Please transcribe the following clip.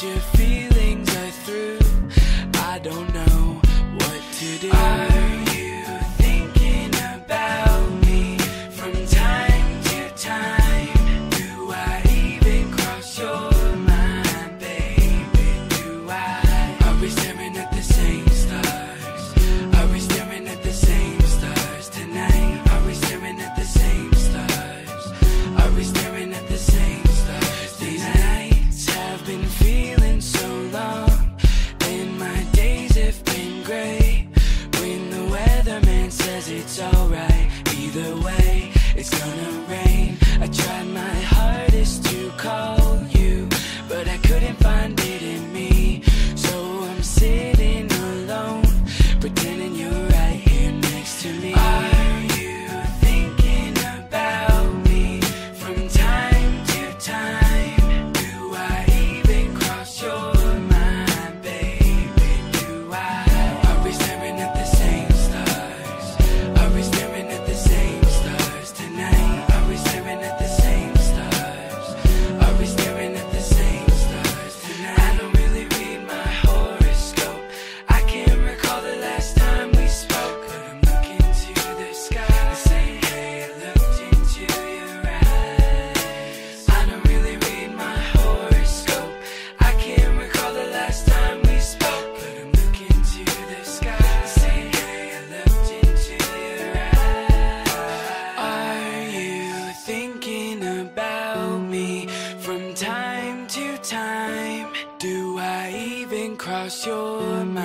guess your feelings are through. I don't know what to do. Are you thinking about me from time to time? Do I even cross your mind, baby? Do I? Are we staring at the same stars? Are we staring at the same stars tonight? Are we staring at the same stars? Are we staring at the same stars tonight? These nights have been feeling so long. It's alright, either way, it's gonna rain. I tried my hardest to call you, but I couldn't find it in me. So I'm sitting alone, pretending you're right here next to me. Are you thinking about me from time to time? Do I even cross your mind, baby? Do I? Are we staring at the same? Are we staring at the same stars tonight? Are we staring at the same stars? Are we staring at the same stars tonight? I don't really read my horoscope. I can't recall the last time we spoke. But I'm looking to the sky the same way I looked into your eyes. I don't really read my horoscope. I can't recall the last time we spoke. But I'm looking to the sky the same way I looked into. Thinking about me from time to time. Do I even cross your mind?